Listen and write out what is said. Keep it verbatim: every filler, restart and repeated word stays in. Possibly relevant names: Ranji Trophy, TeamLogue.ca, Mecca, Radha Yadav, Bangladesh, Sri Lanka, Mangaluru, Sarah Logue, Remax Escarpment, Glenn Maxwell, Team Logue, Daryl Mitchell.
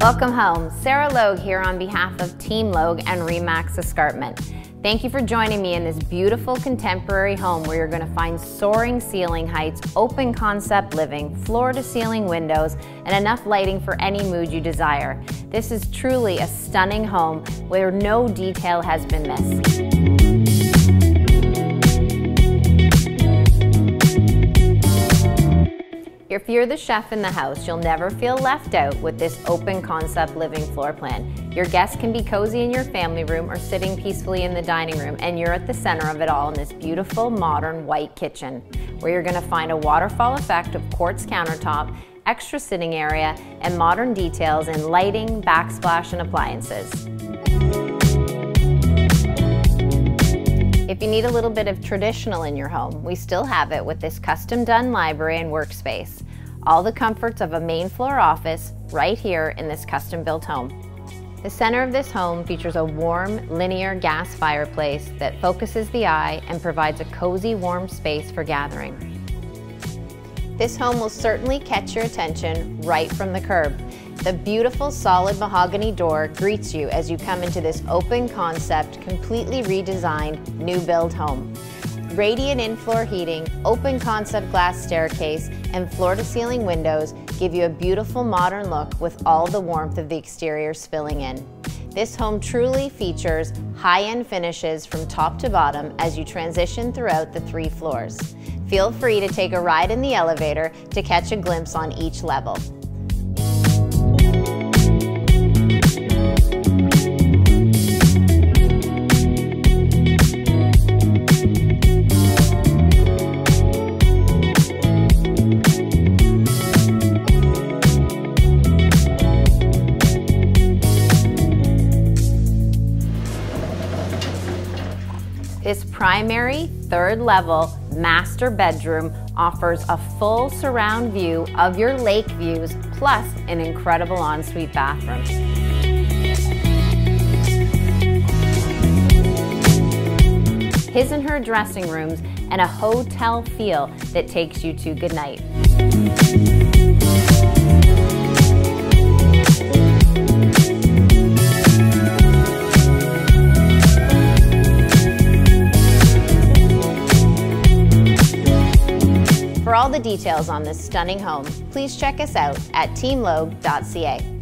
Welcome home. Sarah Logue here on behalf of Team Logue and Remax Escarpment. Thank you for joining me in this beautiful contemporary home where you're going to find soaring ceiling heights, open concept living, floor-to-ceiling windows, and enough lighting for any mood you desire. This is truly a stunning home where no detail has been missed. If you're the chef in the house, you'll never feel left out with this open concept living floor plan. Your guests can be cozy in your family room or sitting peacefully in the dining room, and you're at the center of it all in this beautiful modern white kitchen where you're going to find a waterfall effect of quartz countertop, extra sitting area, and modern details in lighting, backsplash, and appliances. If you need a little bit of traditional in your home, we still have it with this custom done library and workspace. All the comforts of a main floor office right here in this custom built home. The center of this home features a warm linear gas fireplace that focuses the eye and provides a cozy warm space for gathering. This home will certainly catch your attention right from the curb. The beautiful solid mahogany door greets you as you come into this open concept, completely redesigned, new build home. Radiant in-floor heating, open concept glass staircase, and floor-to-ceiling windows give you a beautiful modern look with all the warmth of the exterior spilling in. This home truly features high-end finishes from top to bottom as you transition throughout the three floors. Feel free to take a ride in the elevator to catch a glimpse on each level. This primary, third-level master bedroom offers a full surround view of your lake views, plus an incredible ensuite bathroom. His and her dressing rooms and a hotel feel that takes you to goodnight. For all the details on this stunning home, please check us out at Team Logue dot C A.